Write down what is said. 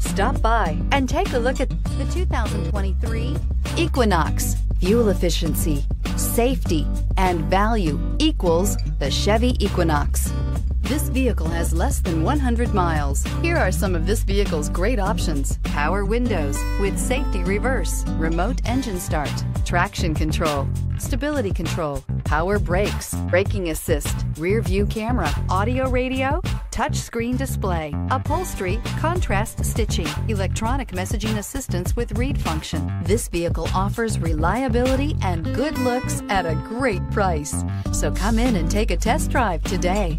Stop by and take a look at the 2023 Equinox. Fuel efficiency, safety, and value equals the Chevy Equinox. This vehicle has less than 100 miles. Here are some of this vehicle's great options: power windows with safety reverse, remote engine start, traction control, stability control, power brakes, braking assist, rear view camera, audio radio, touchscreen display, upholstery, contrast stitching, electronic messaging assistance with read function. This vehicle offers reliability and good looks at a great price. So come in and take a test drive today.